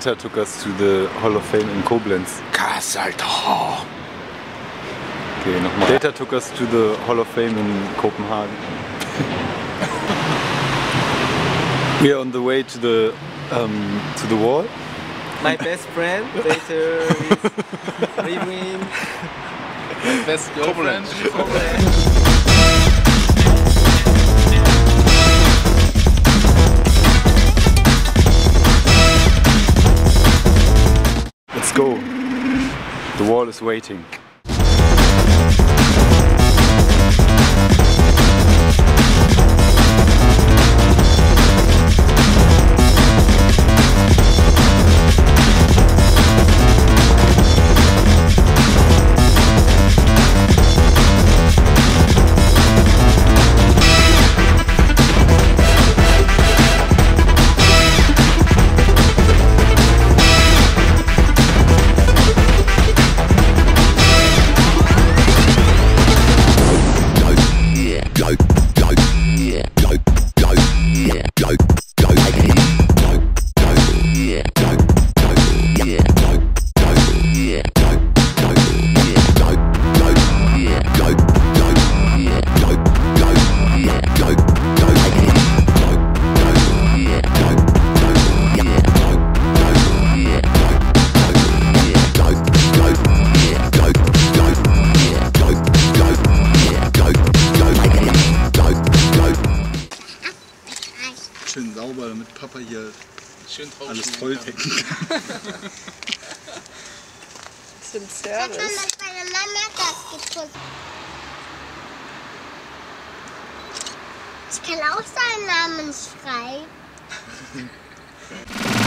DATER took us to the Hall of Fame in Koblenz. Krass, Alter! Okay, nochmal. DATER took us to the Hall of Fame in Copenhagen. We are on the way to the wall. My best friend, DATER, is leaving. My best girlfriend, Koblenz. Go. The wall is waiting. Schön sauber, damit Papa hier schön alles voll decken kann. Das ist ein Service. Ich kann auch seinen Namen schreiben.